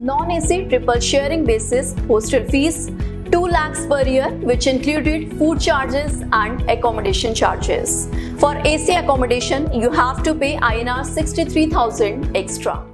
Non-AC triple sharing basis hostel fees 2 lakhs per year, which included food charges and accommodation charges. For AC accommodation, you have to pay INR 63,000 extra.